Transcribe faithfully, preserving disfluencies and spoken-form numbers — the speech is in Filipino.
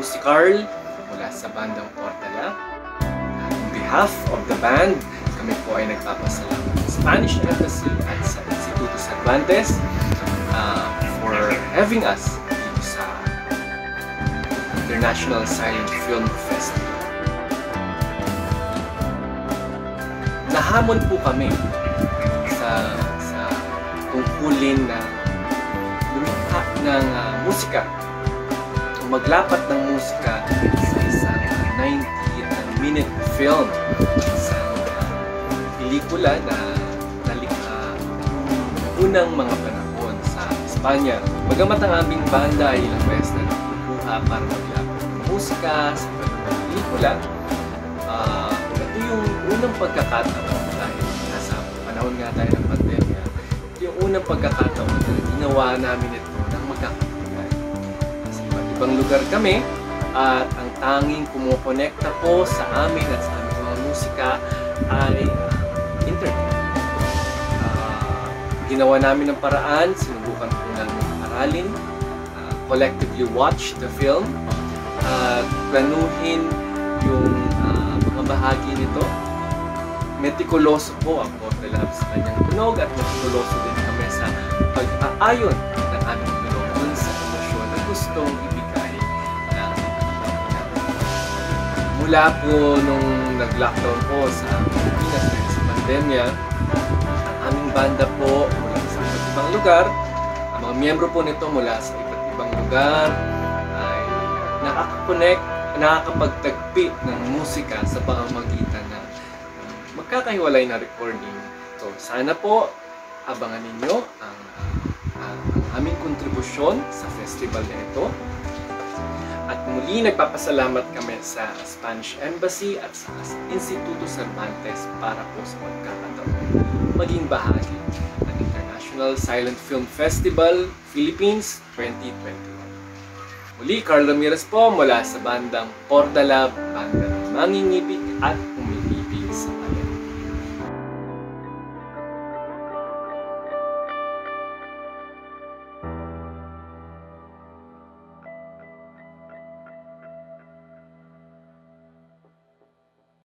po si Carl mula sa bandang Pordalab. On behalf of the band, kami po ay nagpapasalamat sa Spanish Embassy at sa Instituto Cervantes uh, for having us dito sa International Silent Film Festival. Nahamon po kami sa, sa tungkulin na lumikha ng uh, musika o maglapat ng musika sa isang ninety minute film, isang uh, pelikula na nalikha unang mga panahon sa Espanya. Bagamat ang aming banda ay ilang beses na nagkukuha para maglapat ng musika sa pelikula, uh, yung unang pagkakataon, dahil nasa panahon nga tayo ng pandemya, yung unang pagkakataon na ginawa namin ito ng magkakaibigan. Sa iba't ibang lugar kami, at ang tanging kumukonekta po sa amin at sa aming mga musika ay internet. Uh, ginawa namin ng paraan, sinubukan po namin aralin, uh, collectively watch the film, at uh, planuhin yung uh, bahagi nito. Metikuloso po ang Pordalab sa kanyang tunog at metikuloso din kami sa pag-aayon ng aming tunog dun sa emosyon na gustong ibigay na mula po nung nag-lockdown po sa Pilipinas dahil sa pandemya. Ang aming banda po mula sa iba't ibang lugar, ang mga miyembro po nito mula sa iba't ibang lugar ay nakaka-connect, nakakapagtagpi ng musika sa pamamagitan ng magkakahiwalay na recording. So sana po abangan ninyo ang, ang, ang aming kontribusyon sa festival na ito. At muli nagpapasalamat kami sa Spanish Embassy at sa Instituto Cervantes para po sa pagkakataon maging bahagi ng International Silent Film Festival Philippines twenty twenty-one. Muli, Carl Ramirez po mula sa bandang Pordalab, bandang mangingibig at umibig.